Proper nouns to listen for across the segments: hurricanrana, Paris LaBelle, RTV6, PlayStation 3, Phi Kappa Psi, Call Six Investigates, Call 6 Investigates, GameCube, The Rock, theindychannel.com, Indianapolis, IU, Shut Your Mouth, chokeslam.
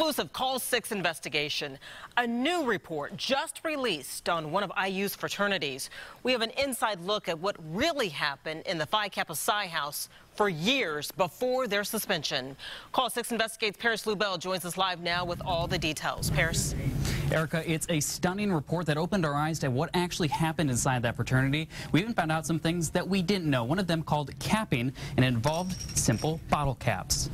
exclusive Call Six investigation. A new report just released on one of IU's fraternities. We have an inside look at what really happened in the Phi Kappa Psi house for years before their suspension. Call Six Investigates' Paris LaBelle joins us live now with all the details. Paris. Erica, it's a stunning report that opened our eyes to what actually happened inside that fraternity. We even found out some things that we didn't know. One of them called capping, and involved simple bottle caps.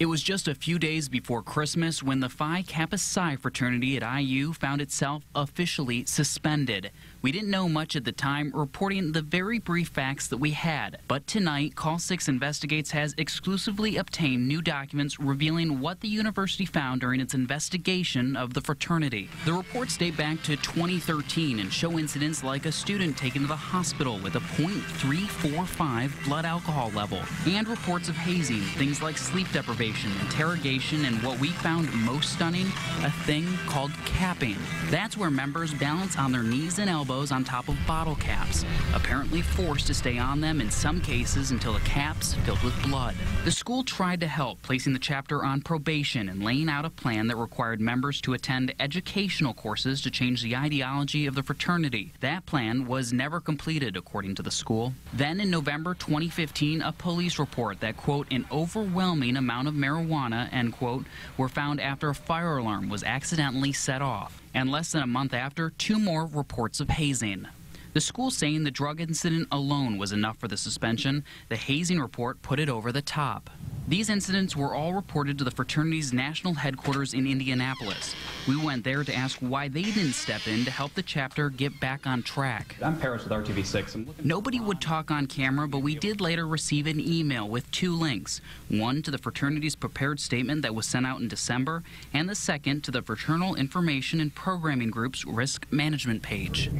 It was just a few days before Christmas when the Phi Kappa Psi fraternity at IU found itself officially suspended. We didn't know much at the time, reporting the very brief facts that we had. But tonight, Call 6 Investigates has exclusively obtained new documents revealing what the university found during its investigation of the fraternity. The reports date back to 2013 and show incidents like a student taken to the hospital with a .345 blood alcohol level, and reports of hazing, things like sleep deprivation, interrogation, and what we found most stunning, a thing called capping. That's where members balance on their knees and elbows on top of bottle caps, apparently forced to stay on them in some cases until the caps filled with blood. The school tried to help, placing the chapter on probation and laying out a plan that required members to attend educational courses to change the ideology of the fraternity. That plan was never completed, according to the school. Then in November 2015, a police report that, quote, an overwhelming amount of marijuana, end quote, were found after a fire alarm was accidentally set off. And less than a month after, 2 more reports of hazing. The school saying the drug incident alone was enough for the suspension. The hazing report put it over the top. These incidents were all reported to the fraternity's national headquarters in Indianapolis. We went there to ask why they didn't step in to help the chapter get back on track. I'm Paris with RTV6. Nobody would talk on camera, but we did later receive an email with 2 links. One to the fraternity's prepared statement that was sent out in December, and the second to the Fraternal Information and Programming Group's risk management page.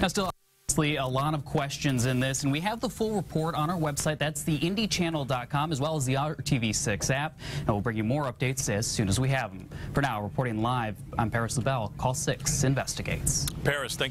Now, still a lot of questions in this, and we have the full report on our website. That's theindychannel.com, as well as the RTV6 app. And we'll bring you more updates as soon as we have them. For now, reporting live, I'm Paris LaBelle, Call 6 Investigates. Paris, thank you.